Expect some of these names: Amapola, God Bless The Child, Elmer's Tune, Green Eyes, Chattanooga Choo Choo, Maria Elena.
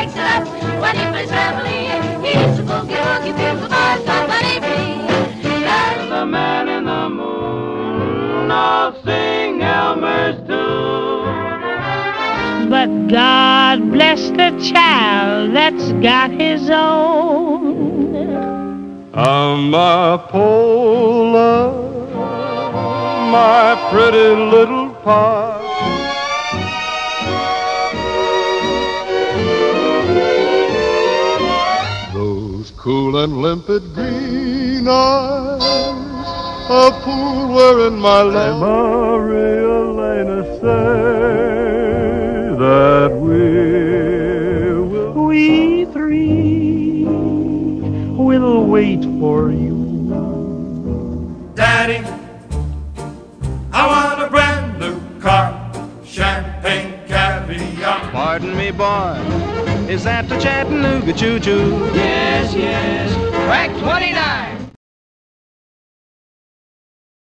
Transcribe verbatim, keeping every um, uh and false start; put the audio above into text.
wakes up, when he plays family, he's a boogie woogie beautiful boy, somebody be. There's the man in the moon, I'll sing Elmer's tune. But God bless the child that's got his own. Amapola, my pretty little pot. Those cool and limpid green eyes, a pool were in my lap. Maria Elena, say that we will. We three will wait for you. Daddy, I want a brand new car, champagne caviar. Pardon me, boy, is that the Chattanooga Choo Choo? Yes, yes, track twenty-nine.